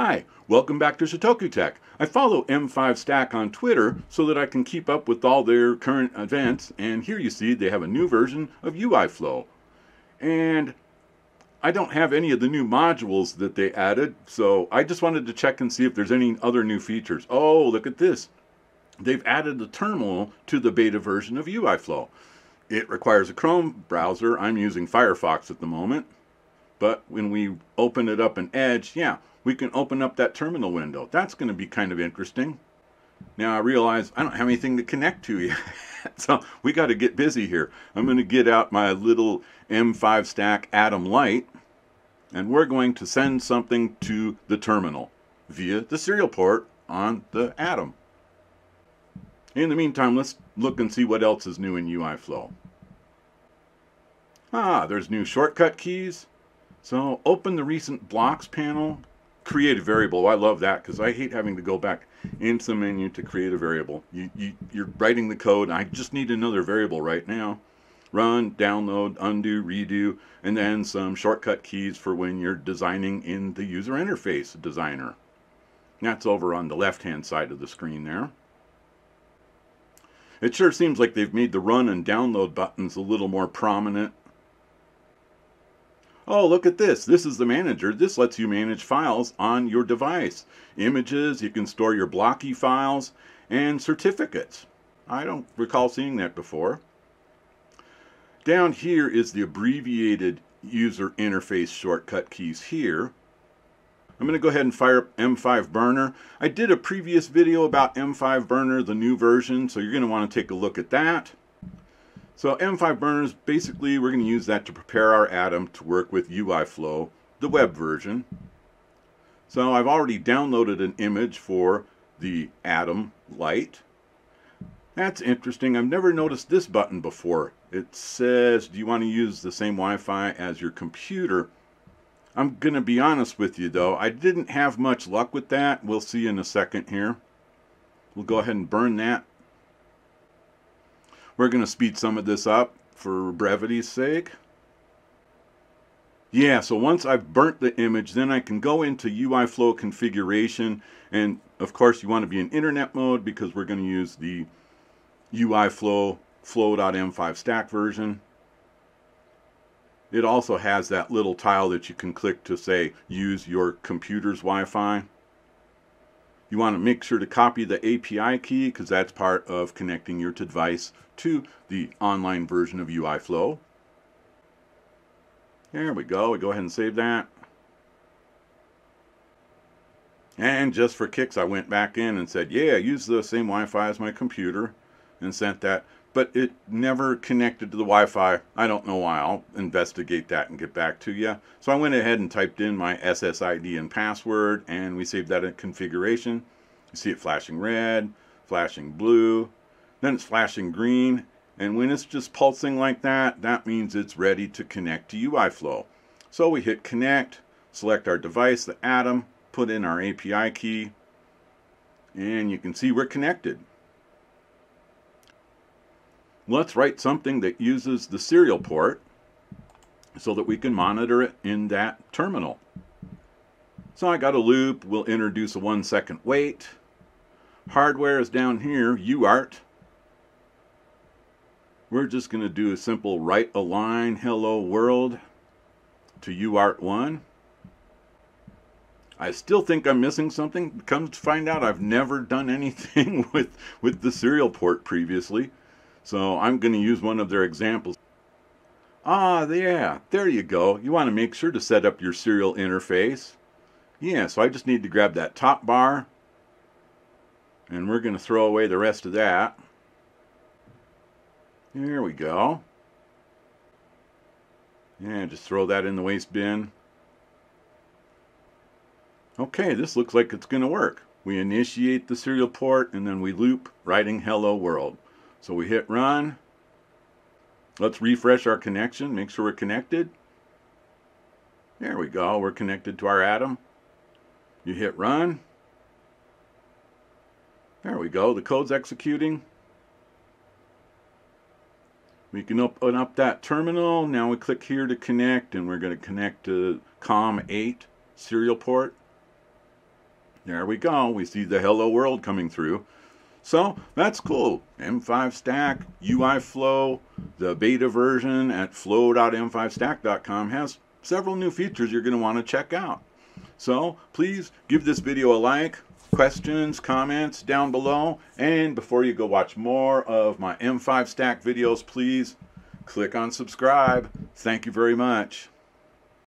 Hi, welcome back to Shotoku Tech. I follow M5Stack on Twitter so that I can keep up with all their current events, and here you see they have a new version of UIFlow. And I don't have any of the new modules that they added, so I just wanted to check and see if there's any other new features. Oh, look at this. They've added the terminal to the beta version of UIFlow. It requires a Chrome browser. I'm using Firefox at the moment. But when we open it up in Edge, yeah, we can open up that terminal window. That's going to be kind of interesting. Now I realize I don't have anything to connect to yet, so we got to get busy here. I'm going to get out my little M5Stack Atom Lite, and we're going to send something to the terminal via the serial port on the Atom. In the meantime, let's look and see what else is new in UIFlow. There's new shortcut keys. So open the recent blocks panel, create a variable. I love that because I hate having to go back into the menu to create a variable. You're writing the code. I just need another variable right now. Run, download, undo, redo, and then some shortcut keys for when you're designing in the user interface designer. That's over on the left-hand side of the screen there. It sure seems like they've made the run and download buttons a little more prominent. Oh, look at this. This is the manager. This lets you manage files on your device. Images, you can store your blocky files, and certificates. I don't recall seeing that before. Down here is the abbreviated user interface shortcut keys here. I'm going to go ahead and fire up M5Burner. I did a previous video about M5Burner, the new version, so you're going to want to take a look at that. So M5Burner, basically we're going to use that to prepare our Atom to work with UIFlow, the web version. So I've already downloaded an image for the Atom Lite. That's interesting. I've never noticed this button before. It says, do you want to use the same Wi-Fi as your computer? I'm going to be honest with you though, I didn't have much luck with that. We'll see in a second here. We'll go ahead and burn that. We're going to speed some of this up for brevity's sake. Yeah, so once I've burnt the image, then I can go into UIFlow configuration. And of course, you want to be in internet mode because we're going to use the UIFlow flow.m5stack version. It also has that little tile that you can click to say, use your computer's Wi-Fi. You want to make sure to copy the API key because that's part of connecting your device to the online version of UIFlow. There we go. We go ahead and save that. And just for kicks, I went back in and said, yeah, use the same Wi-Fi as my computer and sent that. But it never connected to the Wi-Fi. I don't know why. I'll investigate that and get back to you. So I went ahead and typed in my SSID and password, and we saved that in configuration. You see it flashing red, flashing blue, then it's flashing green. And when it's just pulsing like that, that means it's ready to connect to UIFlow. So we hit connect, select our device, the Atom, put in our API key, and you can see we're connected. Let's write something that uses the serial port so that we can monitor it in that terminal. So I got a loop. We'll introduce a 1 second wait. Hardware is down here, UART. We're just going to do a simple write a line, hello world, to UART1. I still think I'm missing something. Come to find out, I've never done anything with the serial port previously. So I'm going to use one of their examples. Yeah, there you go. You want to make sure to set up your serial interface. Yeah, so I just need to grab that top bar. And we're going to throw away the rest of that. There we go. Yeah, just throw that in the waste bin. Okay, this looks like it's going to work. We initiate the serial port and then we loop writing hello world. So we hit run. Let's refresh our connection, make sure we're connected. There we go, we're connected to our Atom. You hit run. There we go, the code's executing. We can open up that terminal. Now we click here to connect, and we're going to connect to COM8 serial port. There we go. We see the hello world coming through. So that's cool. M5Stack, UIFlow, the beta version at flow.m5stack.com has several new features you're going to want to check out. So please give this video a like, questions, comments down below, and before you go watch more of my M5Stack videos, please click on subscribe. Thank you very much.